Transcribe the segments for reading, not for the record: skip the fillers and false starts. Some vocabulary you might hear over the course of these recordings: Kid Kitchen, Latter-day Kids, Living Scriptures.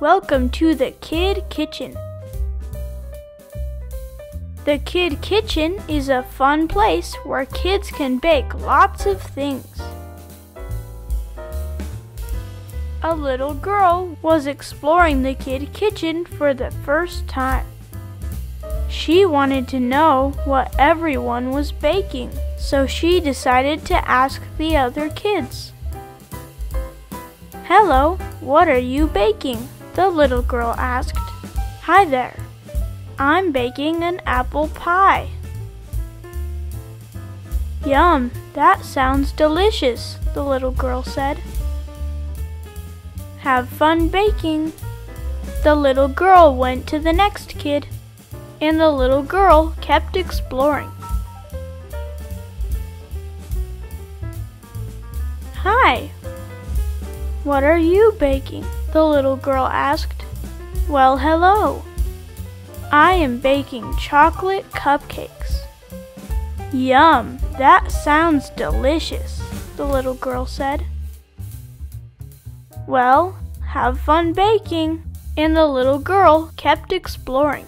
Welcome to the Kid Kitchen. The Kid Kitchen is a fun place where kids can bake lots of things. A little girl was exploring the Kid Kitchen for the first time. She wanted to know what everyone was baking, so she decided to ask the other kids. "Hello, what are you baking?" the little girl asked. "Hi there, I'm baking an apple pie." "Yum, that sounds delicious," the little girl said. "Have fun baking." The little girl went to the next kid, and the little girl kept exploring. "Hi, what are you baking?" the little girl asked. "Well, hello. I am baking chocolate cupcakes." "Yum, that sounds delicious," the little girl said. "Well, have fun baking," and the little girl kept exploring.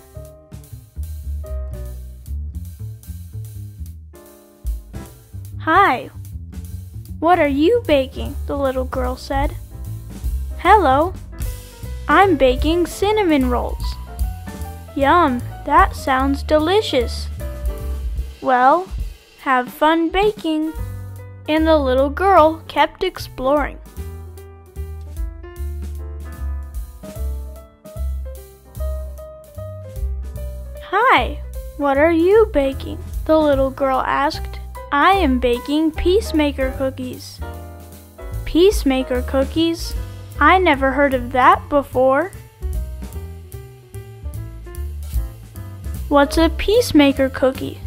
"Hi, what are you baking?" the little girl said. "Hello, I'm baking cinnamon rolls." "Yum, that sounds delicious." "Well, have fun baking," and the little girl kept exploring. "Hi, what are you baking?" the little girl asked. "I am baking peacemaker cookies." "Peacemaker cookies? I never heard of that before." "What's a peacemaker cookie?"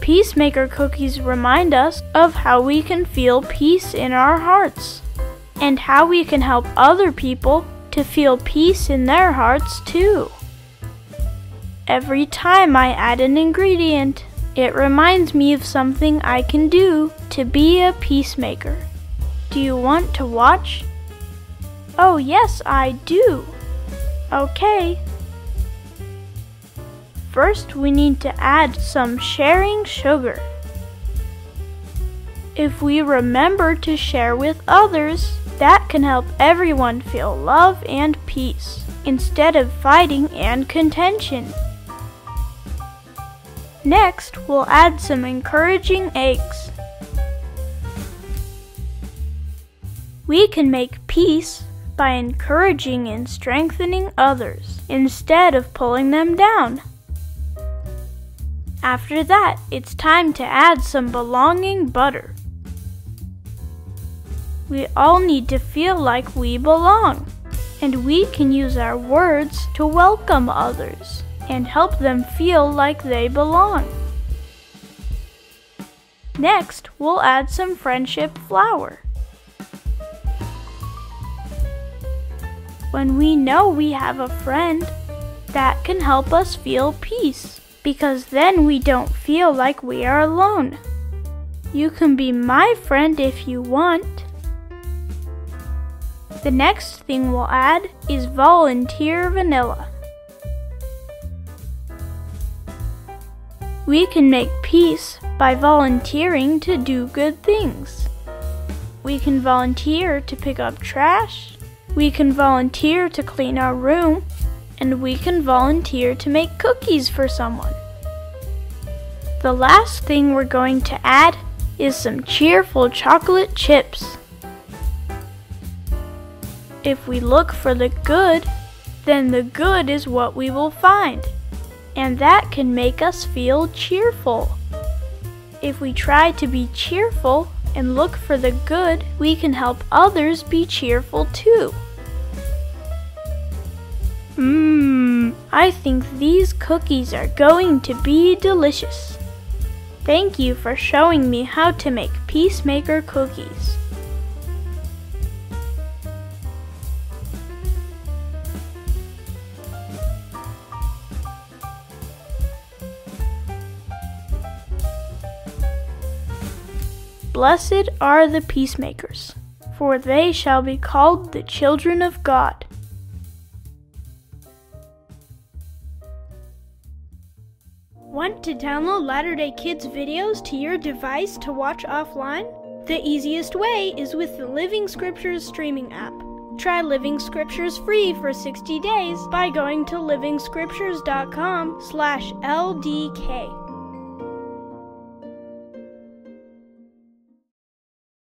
"Peacemaker cookies remind us of how we can feel peace in our hearts, and how we can help other people to feel peace in their hearts too. Every time I add an ingredient, it reminds me of something I can do to be a peacemaker. Do you want to watch?" "Oh, yes, I do." "Okay. First, we need to add some sharing sugar. If we remember to share with others, that can help everyone feel love and peace, instead of fighting and contention. Next, we'll add some encouraging eggs. We can make peace by encouraging and strengthening others, instead of pulling them down. After that, it's time to add some belonging butter. We all need to feel like we belong, and we can use our words to welcome others and help them feel like they belong. Next, we'll add some friendship flour. When we know we have a friend, that can help us feel peace, because then we don't feel like we are alone. You can be my friend if you want. The next thing we'll add is volunteer vanilla. We can make peace by volunteering to do good things. We can volunteer to pick up trash, we can volunteer to clean our room, and we can volunteer to make cookies for someone. The last thing we're going to add is some cheerful chocolate chips. If we look for the good, then the good is what we will find, and that can make us feel cheerful. If we try to be cheerful and look for the good, we can help others be cheerful too. I think these cookies are going to be delicious. Thank you for showing me how to make peacemaker cookies. Blessed are the peacemakers, for they shall be called the children of God. Want to download Latter-day Kids videos to your device to watch offline? The easiest way is with the Living Scriptures streaming app. Try Living Scriptures free for 60 days by going to livingscriptures.com/LDK.